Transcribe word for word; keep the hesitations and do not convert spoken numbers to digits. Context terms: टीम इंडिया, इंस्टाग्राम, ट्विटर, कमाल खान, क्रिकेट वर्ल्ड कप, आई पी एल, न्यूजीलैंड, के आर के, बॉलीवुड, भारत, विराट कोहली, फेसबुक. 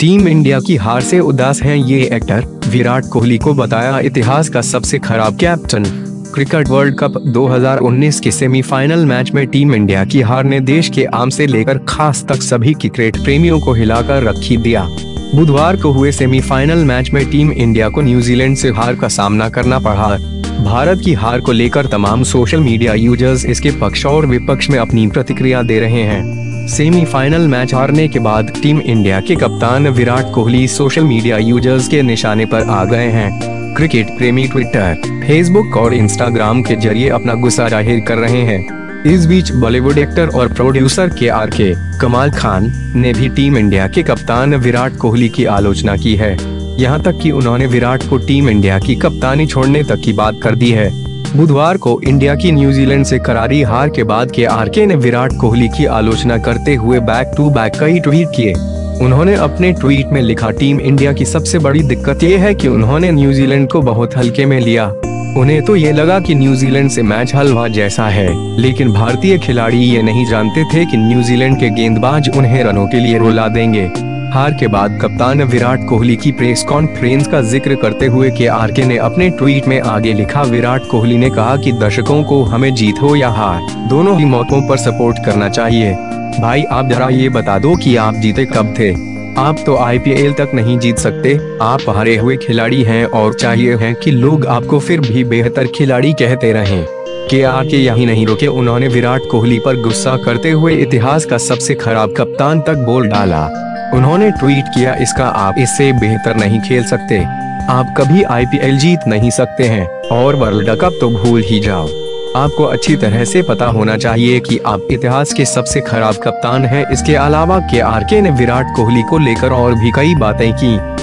टीम इंडिया की हार से उदास हैं ये एक्टर, विराट कोहली को बताया इतिहास का सबसे खराब कैप्टन। क्रिकेट वर्ल्ड कप दो हज़ार उन्नीस के सेमीफाइनल मैच में टीम इंडिया की हार ने देश के आम से लेकर खास तक सभी क्रिकेट प्रेमियों को हिलाकर रखी दिया। बुधवार को हुए सेमीफाइनल मैच में टीम इंडिया को न्यूजीलैंड से हार का सामना करना पड़ा। भारत की हार को लेकर तमाम सोशल मीडिया यूजर्स इसके पक्ष और विपक्ष में अपनी प्रतिक्रिया दे रहे हैं। सेमीफाइनल मैच हारने के बाद टीम इंडिया के कप्तान विराट कोहली social media users के निशाने पर आ गए हैं। क्रिकेट प्रेमी ट्विटर, फेसबुक और इंस्टाग्राम के जरिए अपना गुस्सा जाहिर कर रहे हैं। इस बीच बॉलीवुड एक्टर और producer के आर के, कमाल खान ने भी टीम इंडिया के कप्तान विराट कोहली की आलोचना की है। यहाँ तक कि उन्होंने विराट को टीम इंडिया की कप्तानी छोड़ने तक की बात कर दी है। बुधवार को इंडिया की न्यूजीलैंड से करारी हार के बाद के आर के ने विराट कोहली की आलोचना करते हुए बैक टू बैक कई ट्वीट किए। उन्होंने अपने ट्वीट में लिखा, टीम इंडिया की सबसे बड़ी दिक्कत ये है कि उन्होंने न्यूजीलैंड को बहुत हल्के में लिया। उन्हें तो ये लगा कि न्यूजीलैंड से मैच हलवा जैसा है, लेकिन भारतीय खिलाड़ी ये नहीं जानते थे कि न्यूजीलैंड के गेंदबाज उन्हें रनों के लिए रुला देंगे। हार के बाद कप्तान विराट कोहली की प्रेस कॉन्फ्रेंस का जिक्र करते हुए के आर के ने अपने ट्वीट में आगे लिखा, विराट कोहली ने कहा कि दर्शकों को हमें जीत हो या हार, दोनों ही मौकों पर सपोर्ट करना चाहिए। भाई आप जरा ये बता दो कि आप जीते कब थे? आप तो आई पी एल तक नहीं जीत सकते। आप हारे हुए खिलाड़ी हैं और चाहिए है कि लोग आपको फिर भी बेहतर खिलाड़ी कहते रहें। के आर के यही नहीं रुके, उन्होंने विराट कोहली पर गुस्सा करते हुए इतिहास का सबसे खराब कप्तान तक बोल डाला। उन्होंने ट्वीट किया, इसका आप इससे बेहतर नहीं खेल सकते। आप कभी आई पी एल जीत नहीं सकते हैं और वर्ल्ड कप तो भूल ही जाओ। आपको अच्छी तरह से पता होना चाहिए कि आप इतिहास के सबसे खराब कप्तान हैं। इसके अलावा के आर के ने विराट कोहली को लेकर और भी कई बातें की।